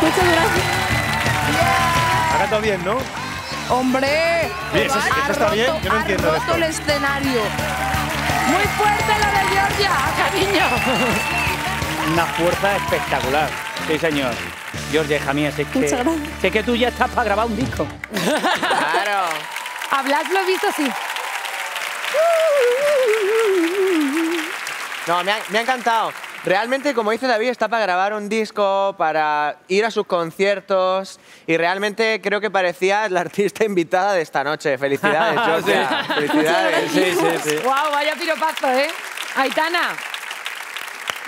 Muchas gracias. Yeah. Ha cantado bien, ¿no? ¡Hombre! Bien, eso está bien, yo no entiendo esto. Ha roto el escenario. Muy fuerte la de Georgia, cariño. Una fuerza espectacular. Sí, señor. Georgia, hija mía, sé que tú ya estás para grabar un disco. Claro. Hablas, lo he visto así. No, me ha encantado. Realmente, como dice David, está para grabar un disco, para ir a sus conciertos y realmente creo que parecías la artista invitada de esta noche. Felicidades, Georgia. Sí. Felicidades. Sí. Wow, vaya piropazo, ¿eh? Aitana.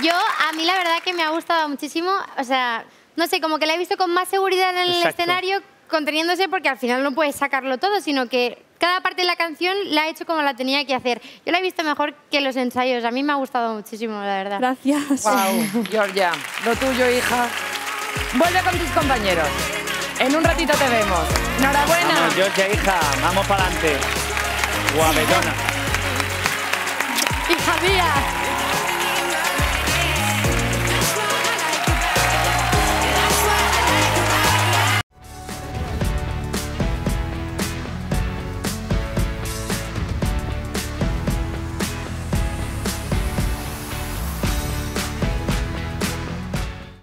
A mí la verdad que me ha gustado muchísimo. O sea, no sé, como que la he visto con más seguridad en el escenario, conteniéndose, porque al final no puedes sacarlo todo, sino que cada parte de la canción la ha hecho como la tenía que hacer. Yo la he visto mejor que los ensayos. A mí me ha gustado muchísimo, la verdad. Gracias. Wow, Georgia, lo tuyo, hija. Vuelve con tus compañeros. En un ratito te vemos. Enhorabuena. Vamos, Georgia, hija. Vamos para adelante. Guapetona. Hija mía.